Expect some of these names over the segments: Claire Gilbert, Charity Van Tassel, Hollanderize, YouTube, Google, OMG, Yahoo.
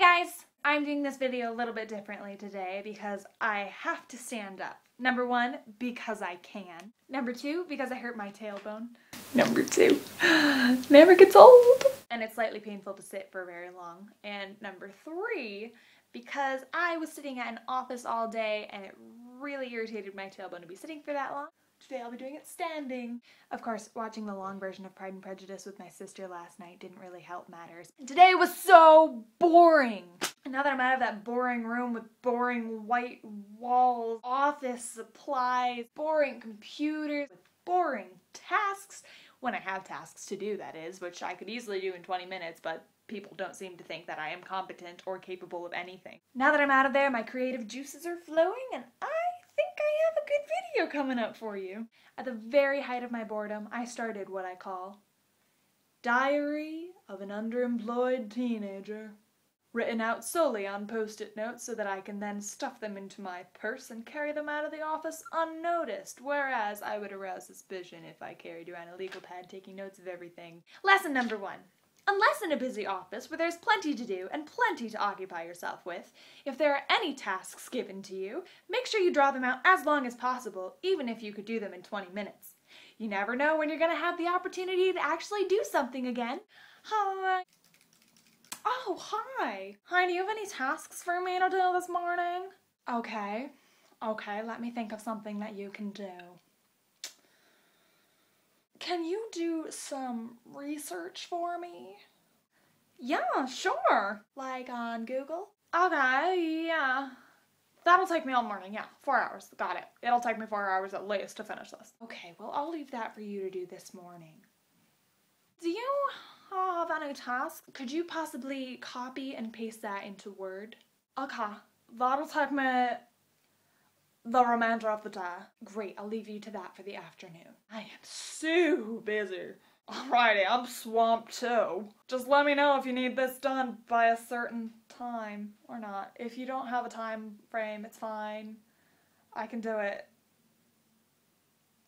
Hey guys! I'm doing this video a little bit differently today because I have to stand up. Number one, because I can. Number two, because I hurt my tailbone. Number two, never gets old. And it's slightly painful to sit for very long. And number three, because I was sitting at an office all day and it really irritated my tailbone to be sitting for that long. Today I'll be doing it standing. Of course, watching the long version of Pride and Prejudice with my sister last night didn't really help matters. Today was so boring. And now that I'm out of that boring room with boring white walls, office supplies, boring computers, with boring tasks, when I have tasks to do that is, which I could easily do in 20 minutes, but people don't seem to think that I am competent or capable of anything. Now that I'm out of there, my creative juices are flowing and I have a good video coming up for you. At the very height of my boredom, I started what I call Diary of an Underemployed Teenager, written out solely on post-it notes so that I can then stuff them into my purse and carry them out of the office unnoticed, whereas I would arouse suspicion if I carried around a legal pad taking notes of everything. Lesson number one. Unless in a busy office where there's plenty to do and plenty to occupy yourself with, if there are any tasks given to you, make sure you draw them out as long as possible, even if you could do them in 20 minutes. You never know when you're gonna have the opportunity to actually do something again. Hi. Oh, hi. Hi, do you have any tasks for me to do this morning? Okay. Okay, let me think of something that you can do. Can you do some research for me? Yeah, sure. Like on Google? Okay, yeah. That'll take me all morning, yeah. 4 hours, got it. It'll take me 4 hours at least to finish this. Okay, well I'll leave that for you to do this morning. Do you have any task? Could you possibly copy and paste that into Word? Okay, that'll take me the remainder of the day. Great, I'll leave you to that for the afternoon. I am so busy. Alrighty, I'm swamped too. Just let me know if you need this done by a certain time or not. If you don't have a time frame, it's fine. I can do it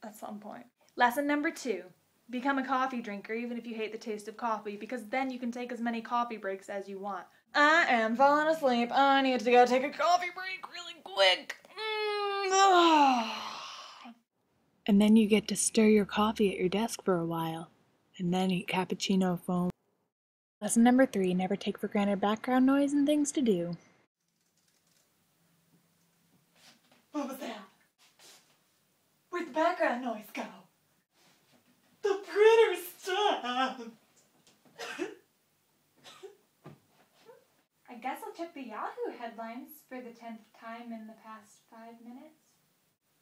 at some point. Lesson number two. Become a coffee drinker even if you hate the taste of coffee, because then you can take as many coffee breaks as you want. I am falling asleep. I need to go take a coffee break really quick. And then you get to stir your coffee at your desk for a while, and then eat cappuccino foam. Lesson number three, never take for granted background noise and things to do. What was that? Where'd the background noise go? The printer stopped! I guess I'll check the Yahoo headlines for the 10th time in the past 5 minutes.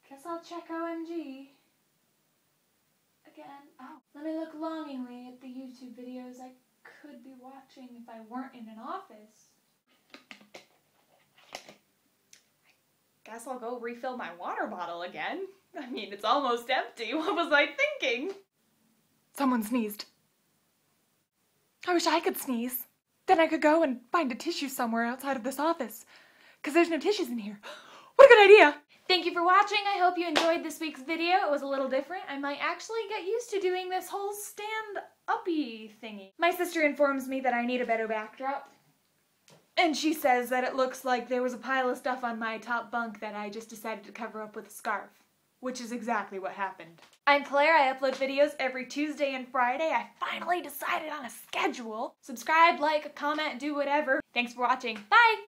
Guess I'll check OMG again. Oh, let me look longingly at the YouTube videos I could be watching if I weren't in an office. I guess I'll go refill my water bottle again. I mean, it's almost empty. What was I thinking? Someone sneezed. I wish I could sneeze. Then I could go and find a tissue somewhere outside of this office, because there's no tissues in here. What a good idea! Thank you for watching. I hope you enjoyed this week's video. It was a little different. I might actually get used to doing this whole stand-uppy thingy. My sister informs me that I need a better backdrop, and she says that it looks like there was a pile of stuff on my top bunk that I just decided to cover up with a scarf, which is exactly what happened. I'm Claire, I upload videos every Tuesday and Friday. I finally decided on a schedule. Subscribe, like, comment, do whatever. Thanks for watching. Bye!